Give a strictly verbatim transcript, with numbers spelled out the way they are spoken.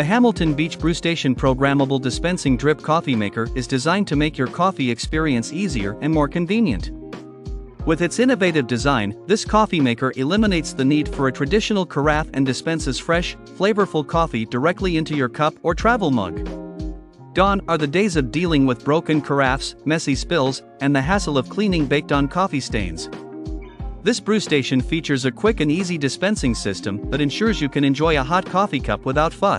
The Hamilton Beach Brewstation programmable dispensing drip coffee maker is designed to make your coffee experience easier and more convenient. With its innovative design, this coffee maker eliminates the need for a traditional carafe and dispenses fresh, flavorful coffee directly into your cup or travel mug. Gone are the days of dealing with broken carafes, messy spills, and the hassle of cleaning baked-on coffee stains. This brewstation features a quick and easy dispensing system that ensures you can enjoy a hot coffee cup without fuss.